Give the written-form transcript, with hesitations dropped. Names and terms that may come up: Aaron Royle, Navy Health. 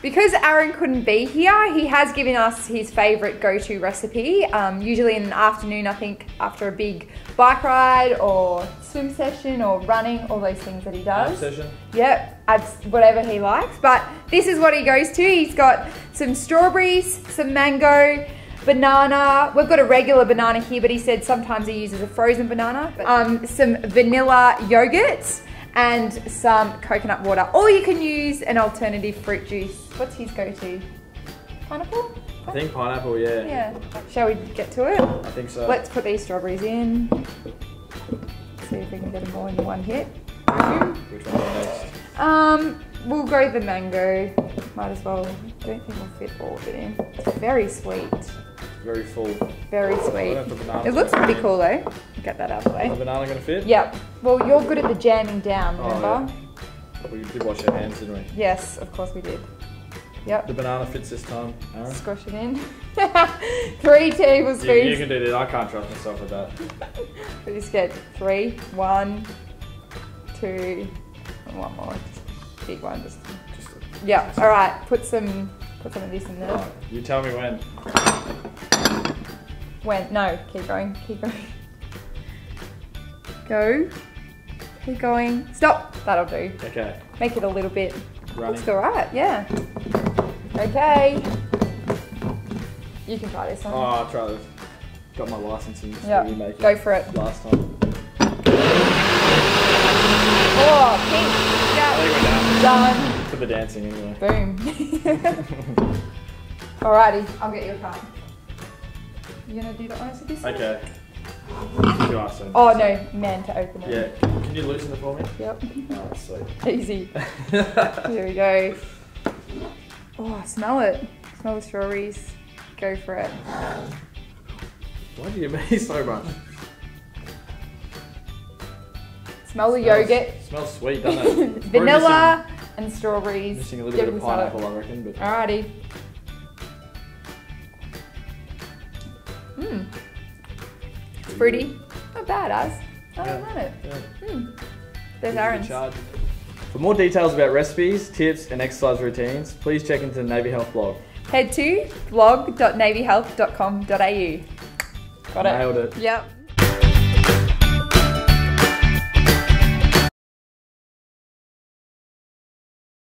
Because Aaron couldn't be here, he has given us his favourite go-to recipe, usually in the afternoon, I think, after a big bike ride or swim session or running, all those things that he does. Ab session. Yep, whatever he likes. But this is what he goes to. He's got some strawberries, some mango, banana. We've got a regular banana here, but he said sometimes he uses a frozen banana. Some vanilla yogurt and some coconut water. Or you can use an alternative fruit juice. What's his go-to? Pineapple? I think pineapple, yeah. Yeah. Shall we get to it? I think so. Let's put these strawberries in. See if we can get them all in one hit. Which one next? We'll go the mango. Might as well. I don't think we'll fit all of it in. It's very sweet. Very full. Very sweet. It looks pretty cool though. Get that out of the way. Is the banana going to fit? Yep. Well, you're good at the jamming down, remember? Oh, yeah. We did wash our hands, didn't we? Yes, of course we did. Yep. The banana fits this time, Aaron. Squash it in. 3 tablespoons. You can do that. I can't trust myself with that. We just get 3, 1, 2, and one more. Big one. Just yeah. All right. Put some of this in there. Right. You tell me when. When? No. Keep going. Keep going. Go. Keep going. Stop. That'll do. Okay. Make it a little bit. Running. Looks all right. Yeah. Okay. You can try this one. Oh, I'll try this. Got my license and remake it. Go for it. Last time. Oh, pink. Yeah. I think we're done. Done. For the dancing anyway. Boom. Alrighty, I'll get you a card. You gonna do the honors with this? Okay. Oh no, man, to open it. Yeah. Can you loosen it for me? Yep. Oh, that's sweet. Easy. Here we go. Oh, I smell it. Smell the strawberries. Go for it. Why do you amaze so much? Smell the yogurt. Smells sweet, doesn't it? Vanilla and strawberries. Missing a little bit of pineapple, I reckon. But alrighty. Mmm. Fruity. Not bad, Az. I don't know it. Yeah. Mm. There's Aaron's. For more details about recipes, tips, and exercise routines, please check into the Navy Health blog. Head to blog.navyhealth.com.au. Got it. Nailed it. Yep.